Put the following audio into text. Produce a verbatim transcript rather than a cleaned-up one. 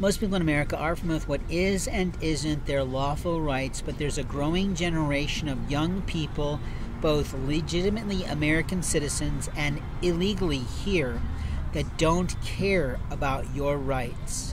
Most people in America are familiar with what is and isn't their lawful rights, but there's a growing generation of young people, both legitimately American citizens and illegally here, that don't care about your rights.